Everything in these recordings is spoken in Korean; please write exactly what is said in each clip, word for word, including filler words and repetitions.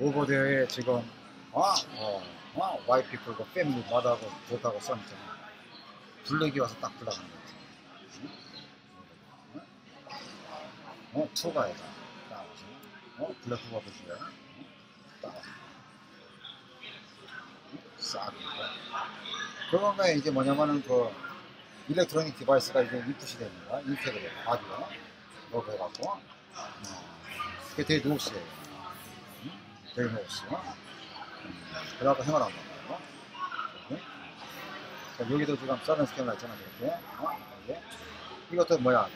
Over there 지금 아, 어, 아, white people과 family, mother하고 daughter하고 son 있잖아. 블랙이 와서 딱 들어가는 거지. 어, 초가에다 나와서, 어, 블랙후가 보시면, 나와서, 싹. 그러면 이제 뭐냐면은 그 일렉트로닉 디바이스가 이제 인풋이 되는 거야. 인풋이 되는 거야. 바디가 넣어 해갖고, 어, 그게 되게 노스예요. 되게 먹었어. 그래갖고 행을 안 먹어. 자, 여기도 지금 서른 스캔을 했잖아, 이렇게. 어? 이게. 이것도 뭐야?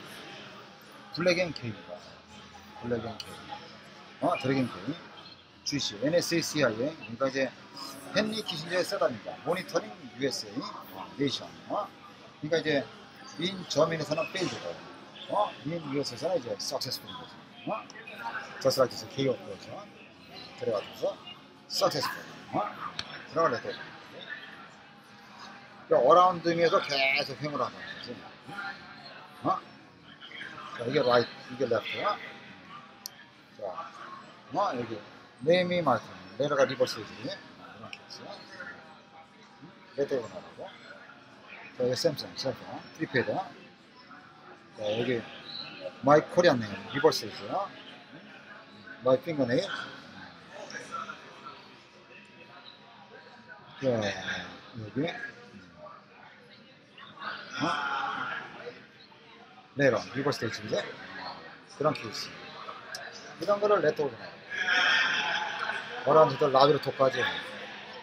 블랙 앤 케이입니다. 블랙 앤 케이. 어? 드랙 앤 케이. 주시, 엔에스에이씨아이. 그러니까 이제 헨리 키신저의 세단입니다. 모니터링 유에스에이. 네이션. 어? 그러니까 이제 인 저민에서는 페일드고, 어? 인 유에스에서는 이제 석세스풀인 거죠. 어? 저스라 기스 케이오 거죠. 그래가지고서 successful 들어가려 돼. 어라운드에서 계속 행을 하는 거지. 어? 자, 이게 right, 이게 left야. 자, 뭐 여기 네임이 맞아. 레터가 리버스이지. 이렇게 있어. 레터가 나가고. 자, 여기 샘슨, 샘슨, 트리패드. 자, 여기 마이 코리안 네임 리버스이지요. 마이 핑거 네임. 예, 여기, 어? 레런, 리버스 대칭제 그런 케이스. 이런 거를 레터로 전화해요. 어라운드들 라우드로 톡까지.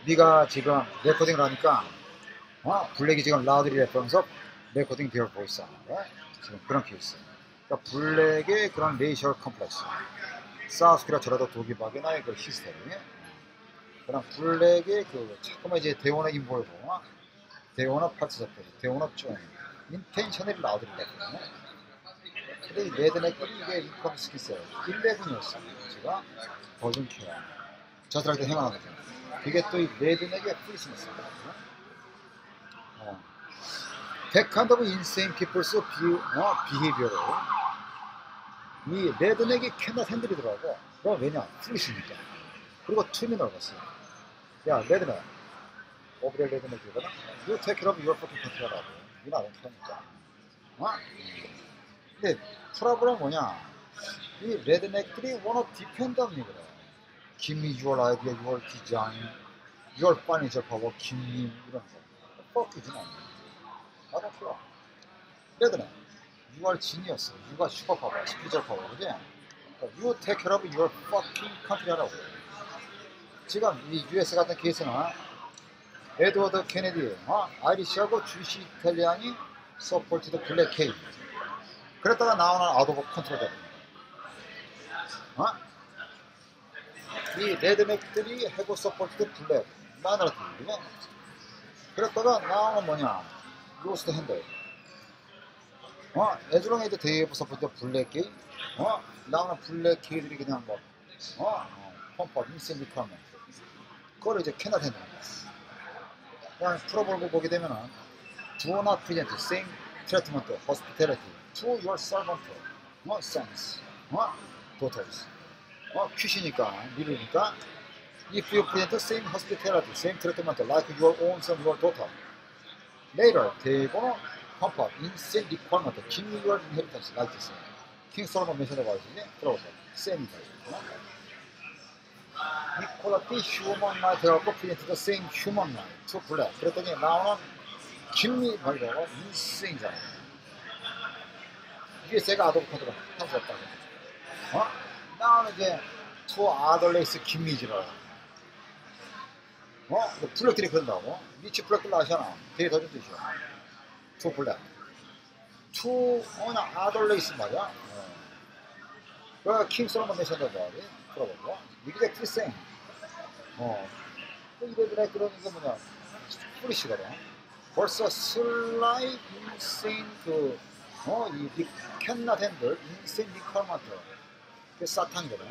네가 지금 레코딩을 하니까, 어? 블랙이 지금 라우드를 랩하면서 레코딩 비어 보이스 하는 거야. 지금 그런 케이스. 그러니까 블랙의 그런 레이셜 컴플렉스. 사우스키라 저라도 독일박이나 그 히스테리. 그럼 블랙의 그 자꾸만 이제 대원의 인볼브, 대원의 파트서포, 대원의 조인, 인텐셔널이 나오더라고요. 근데 이 레드넥은 이게 리커브 스키스예요. 일레븐이었어요. 제가 버전 케어. 저들한테 행하는 거죠. 그게 또 이 레드넥의 프리스였습니다. 백한드 오브 인세인 피플스 비헤비어로 이 레드넥이 캔낫 핸들이더라고. 그럼 왜냐? 프리스니까. 그리고 틈이 넓었어요. 야, 레드맨. 오브레 레드맨 그거는 You take care of your fucking country라고. 이거 안 통하니까. 어? 근데 트러블은 뭐냐? 이 레드넥들이 one of dependent이 그래. Give me your idea, your design, your financial power, give me 이런 거. fuck이지 않아. 맞아, 싫어. 레드맨. You are genius. You are super power, spiritual power. 그지? You take care of your fucking country라고. 지금 이 유에스 같은 케이스는 에드워드 케네디, 어? 아이리시하고 주시 이탈리안이 서포트드 블랙 케이. 그랬다가 나오는 아웃 오브 컨트롤 됩니다. 어? 이 레드맥들이 해고 서포트드 블랙 마누라 팀이네. 그랬다가 나오는 뭐냐? 로스트 핸들. 어? 에드롱에이드 데이브 서포트드 블랙 케이. 어? 나오는 블랙 케이들이 그냥 뭐, 어? 펌퍼, 인센 리커먼트. 그걸 이제 캐나 되는 거야. 그냥 프로볼고 보게 되면은 Do not present same treatment, hospitality to your servant, no sense, no daughters. 어, 퀴시니까, 미루니까 If you present same hospitality, same treatment like your own son, your daughter Later, they go 펌퍼, 인센 리커먼트, give me your inheritance like this. 킹 솔로몬 멘션해봐야지. 들어보세요. 쌤이다. 이퀄리티 휴먼 라이트라고 프린트드 세임 휴먼 라이트 투 블랙 그랬더니 나오는 김미 발견하고 인생이잖아. 이게 제가 아도브 컨트롤 할수 없다고. 어? 나오는 이제 투 아덜레이스 김미지라. 어? 블랙들이 그런다고? 미치 블랙들 나시잖아. 되게 더준 뜻이야. 투 블랙 투 어느 아덜레이스 말이야. 어. 그러니까 킹 솔로몬 메션도 뭐하지? 들어보고 이게 크리생. 어. 또 이래저래 그런 게 뭐냐? 뿌리시더라. 벌써 슬라이 인생 그 어 이 캔낫 핸들 인생 리컬먼트 그 사탕이거든.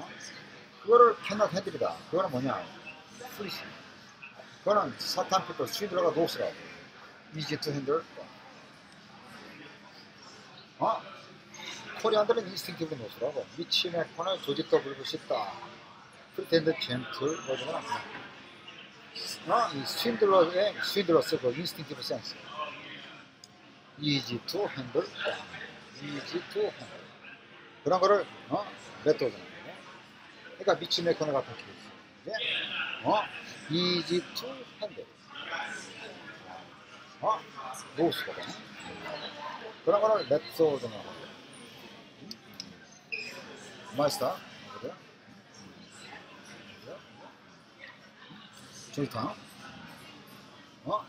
그거를 캔낫 핸들이다. 그거는 뭐냐? 뿌리시. 그거는 사탕 피플 스위드라가 노스라고. 이지 투 핸들. 어? 코리안들은 인스팅티브 노스라고. 미치 맥코넬 조지 더블유 부시 딱. pretende centro no, i swindler e swindler circle instinctive sense. Easy to handle, easy to handle. 그런 거를 어 레토잖아요. 그러니까 미친의 코너가 바뀌었어요. 어 easy to handle. 어 노스가 되네. 그런 거를 레토잖아요. 마스터. 줄탄 어?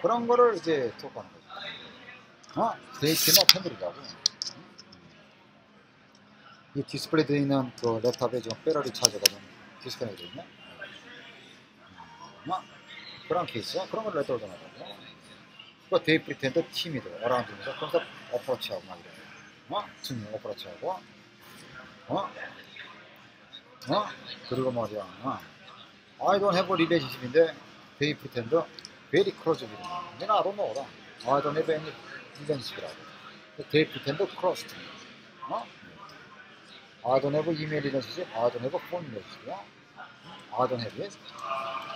그런 거를 이제 토크하는 거죠. 어? 데이트나 팬들이라고. 이 디스플레이 되어 있는 그 랩탑에 지금 배터리 차지가 좀 디스플레이 되어 있네. 어? 그런 케이스, 그런 걸 랩탑으로 전화하거든요. 그거 데이 프리텐더 팀이들, 어라운드면서 그러면서 어프로치하고 막 이래요. 어? 팀이 어프로치하고 어? 어? 그리고 뭐죠? 어? I don't have a relationship인데 they pretend very close to me. I don't know. I don't have any relationship이라고. They pretend close to me. 어? I don't have email relationship. I don't have phone relationship. I don't have it.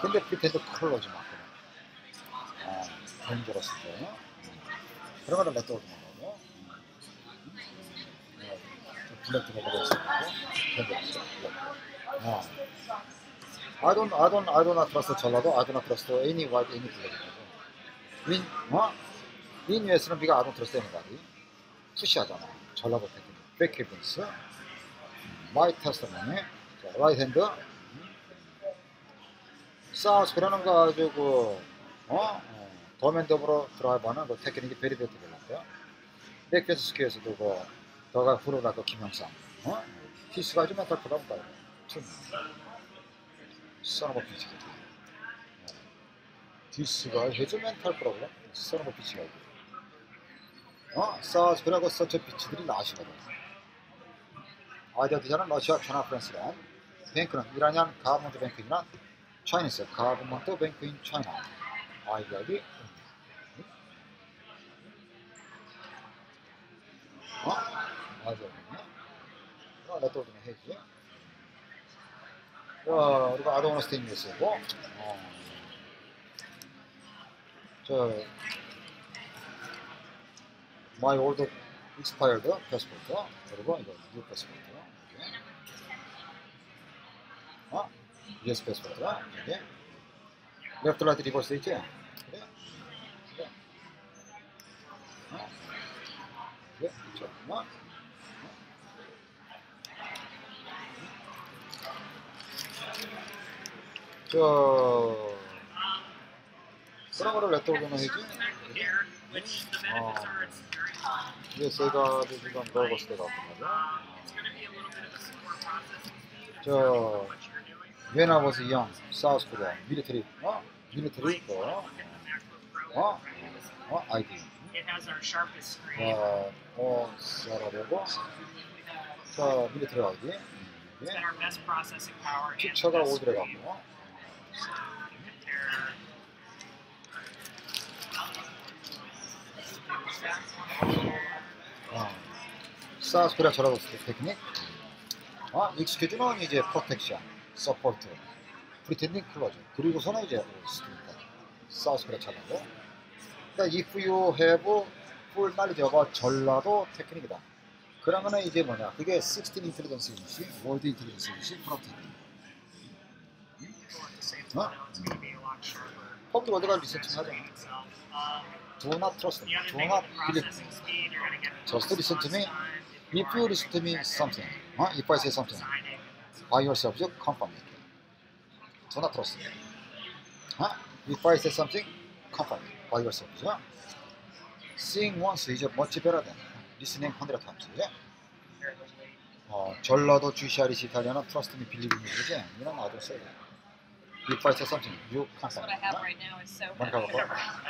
근데 pretend close 막 그래. 아, 그런 줄 알았을 때. 그런 거를 냈다고 그러는 거고요. 블랙도 넣어버렸어요. 어. I don't, I don't, I don't trust 전라도, I don't trust any white, any black. In, 어? In 유에스는 우리가 I don't trust anybody. 수시하잖아. 전라도 팬들. Back events. My testimony. Right hand. South 그러는 거 가지고, 어? 더맨더블로 드라이버는 그 테크닉이 베리 베리 되는데요. 백패스 스퀘어에서도 그, 더가 후루나 그 김영삼. 어? 티스가 좀 더 크다고 봐요. Son of a bitch. This guy has a mental problem. Son of a bitch. 어? South Korea가 such a bitch들이 나시거든. 아이디어디자는 러시아, 캐나, 프랑스란, 뱅크는 이란이안 가브먼트 뱅크이나 차이니스 가브먼트 뱅크인 차이나. 아이디어디. 어? 아이디어디. 어, 나도 좀 해야지. 어, 우리가 아동으로 스테이크 쓰고, 어, 저, my old expired 패스포트, 그리고 이거 new 패스포트, 어, yes 패스포트, 이게, left right reverse 있지, 그래, 그래, 어, 그래, 잠깐만. 저 그런 거를 냈다고는 해야지. 어, 이게 제가 지금 넣어봤을 때가 없거든요. 저 When I was young, South Korea, military, 어? military, 어? 어? 어? 아이디. 어, 어, 잘하려고. 자, military 아이디. 피처가 오더라고요. 사우스 코리아 전라도 테크닉. 어, 익스큐즈는 이제 프로텍션, 서포트, 프리텐딩 클로즈. 그리고서는 이제 스킵니다. 사우스 코리아 전라도. 그러니까 if you have full knowledge가 전라도 테크닉이다. 그러면은 이제 뭐냐? 그게 십육 인텔리전스인지, 월드 인텔리전스인지, 프로텍팅. 어? 거기 어디가 리서칭하죠? Do not trust me. Do not believe me. Just listen to me. If you listen to me something, 어? if I say something, by yourself you confirm it. Do not trust me. 어? If I say something, confirm it by yourself. 어? Seeing once is much better than listening hundred times. 어, 전라도 주시아리시 이탈리아나 trust me, believe me 이지. 이런 말도 써요. If I say something, you can't say it. What I have right now is so